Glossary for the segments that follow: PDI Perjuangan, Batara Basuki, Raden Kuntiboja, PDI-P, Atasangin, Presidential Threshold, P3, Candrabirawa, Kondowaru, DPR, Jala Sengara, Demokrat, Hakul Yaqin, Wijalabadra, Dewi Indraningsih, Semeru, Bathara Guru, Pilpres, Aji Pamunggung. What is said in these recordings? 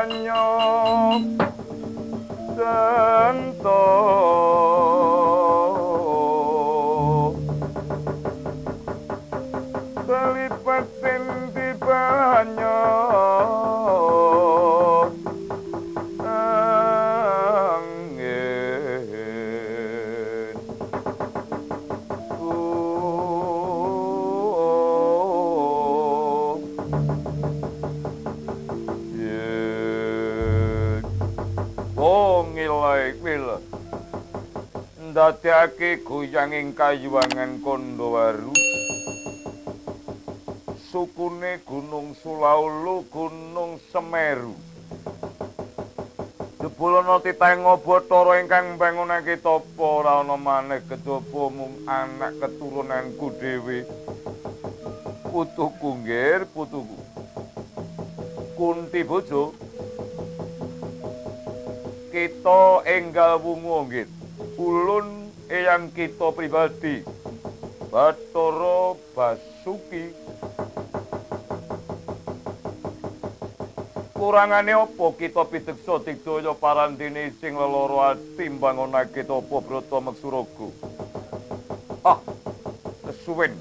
banyak sentuh selipat sinti banyak angin datiake goyang ing kayuwangan Kondowaru sukune Gunung Sulaulu Gunung Semeru Jebulana Titanga Batara ingkang bangunake tapa ora ana maneh kedapa mung anak keturunanku dhewe putuku nggir putuku Kuntiboja kita enggal wungu nggih ulun eyang kita pribadi Batara Basuki kurangane opo kita piteksa digdaya parantene sing lelara ati mbangunake tapa brata meksuraga kesuwen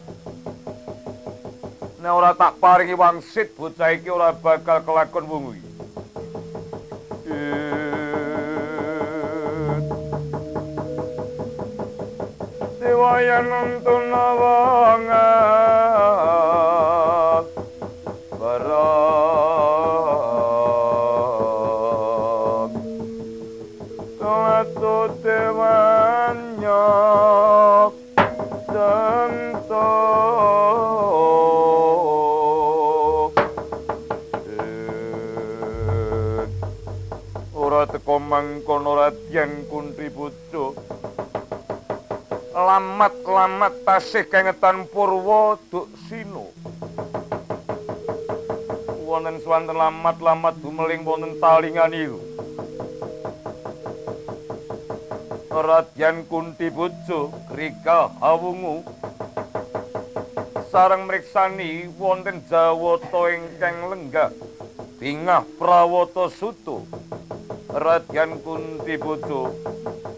nek ora tak paringi wangsit bocah iki ora bakal kelakon wungu iki Wayan nuntun nawange barang Tolatu temannya sentuh Ora teko mangkono radian Kuntiboja lamat-lamat tasih kengetan purwa duk sino wonten swanten lamat-lamat gumeling wonten talingan iku Raden Kuntiboja rika awungu sareng mriksani wonten jawata ingkang lenggah bingah prawata suto Raden Kuntiboja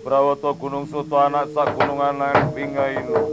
Prawata Gunung Suto anak sak gunung anak pingainu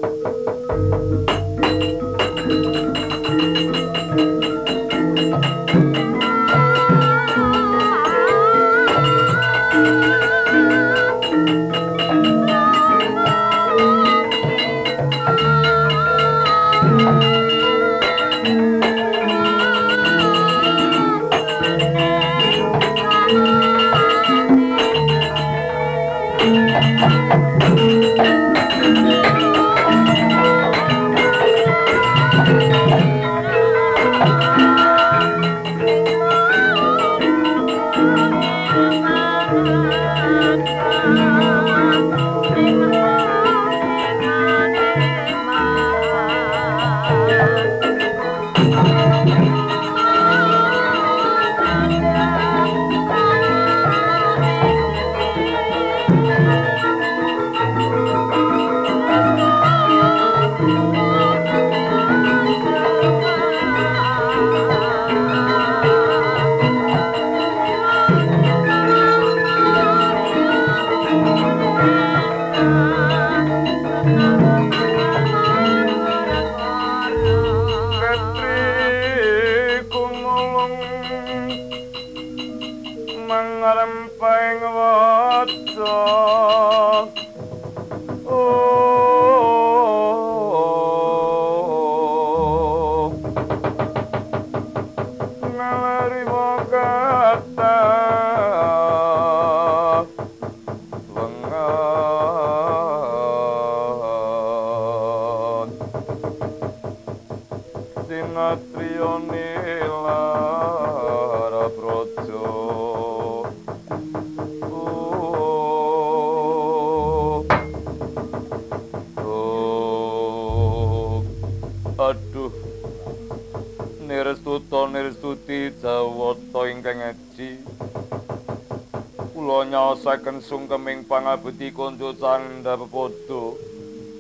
saken sungkeming pangabudi konco canda pepodo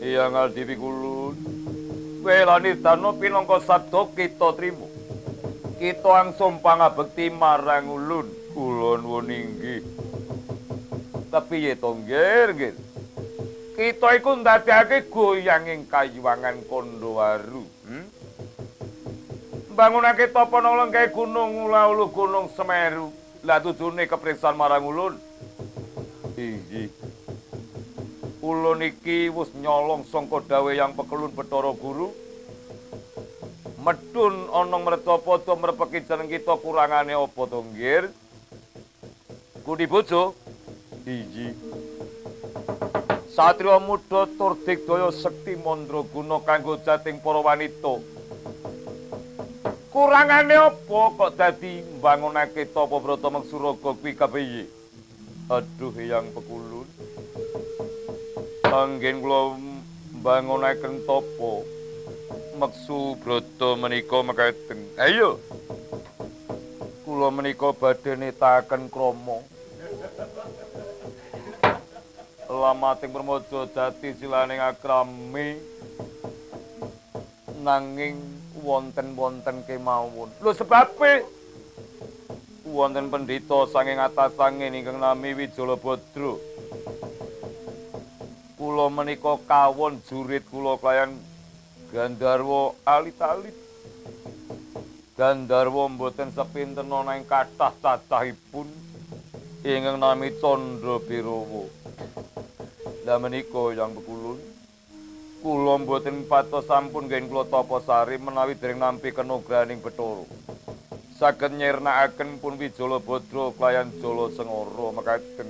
yang ngadipi kulun welani dano pinongko sabdo kita trimo kita langsung pangabekti marang ulun Kulon woninggi. Tapi ya tonggir gitu. Kita ikut ndadekake goyanging kayuwangan Kondowaru. Bangunake tapa nolong kayak gunung Ulaulu gunung Semeru. Lah tujune keprisan marang ulun. Inggih. Ulun iki wis nyolong sangka dawe yang pekelun Bathara Guru. Medun ana mertapa to merepeki jeneng kita kurangane apa to nggih? Kuntiboja. Inggih. Satrio muda tur digdaya sekti mandra guna kanggo jating para wanita. Kurangane apa kok dadi mbangunake tapa brata Mengsuraga kuwi kepiye? Aduh Eyang Pekulun. Anggen kula mbangunaken tapa Meksu brata menika mekaten. Ayo. Kula menika badhe nitaken krama. Lamating Permojo Jati silaning akrami nanging wonten-wonten kemawon. Lho sebabe wonten pendhita saking atasange ingkang nami Wijalabadra. Kula menika kawon jurit kula klayan Gandarwa alit-alit. Gandarwa mboten sepinten ana ing kathah-kathahipun ingkang nami Candrabirawa. Lah menika Eyang Pekulun, kula mboten patos sampun gaen kula tapa sari menawi dereng nampi kanugrahaning Bathara. Saged nyirnakaken pun Wijalabadra klayan Jala Sengara mekaten.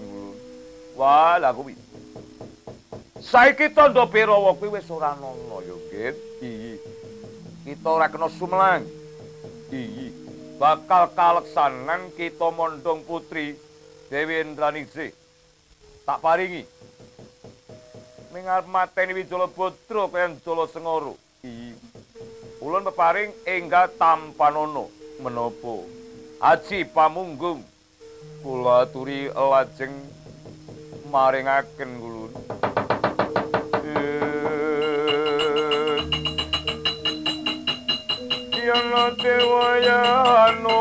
Wah, lha kuwi. Saiki Candrabirawa kuwi wis ora ana ya, Nggih. Iki kita ora kena sumelang. Iki bakal kaleksanan kita mondhong putri Dewi Indraningsih. Tak paringi ngarep mateni Wijalabadra kaya Jala Sengara. Iki ulun peparing enggal tampanana menapa Aji Pamunggung kula aturi lajeng maringaken ulun. Yana dewa ya anu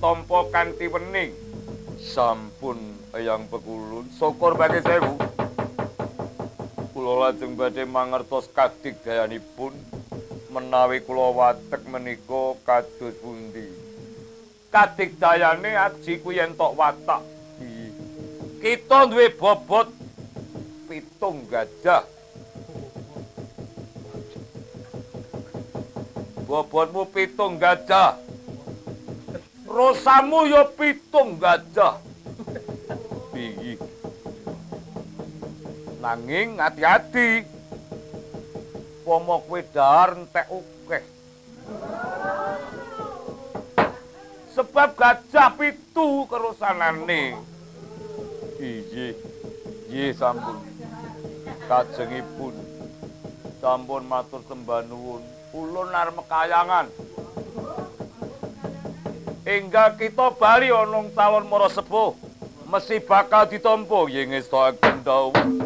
Tompo kanthi wening sampun Eyang Pekulun, syukur bagi sewu. Kula lajeng badhe mangertos kadigdayanipun menawi kula watek menika kados pundi. Kadigdayane Aji kuwi yen tok watak. Kita duwe bobot 7 gajah. Bobotmu 7 gajah. Rosamu ya 7 gajah. Piye? Nanging hati-hati. Pomo kowe dhahar entek akeh. Sebab gajah 7 kerusanane. Piye? Nggih sampun. Kajengipun sampun matur sembah nuwun. Ulun arep mekayangan. Hingga kita bali onong calon moro sepuh mesti bakal ditompo yengis toak gendawun.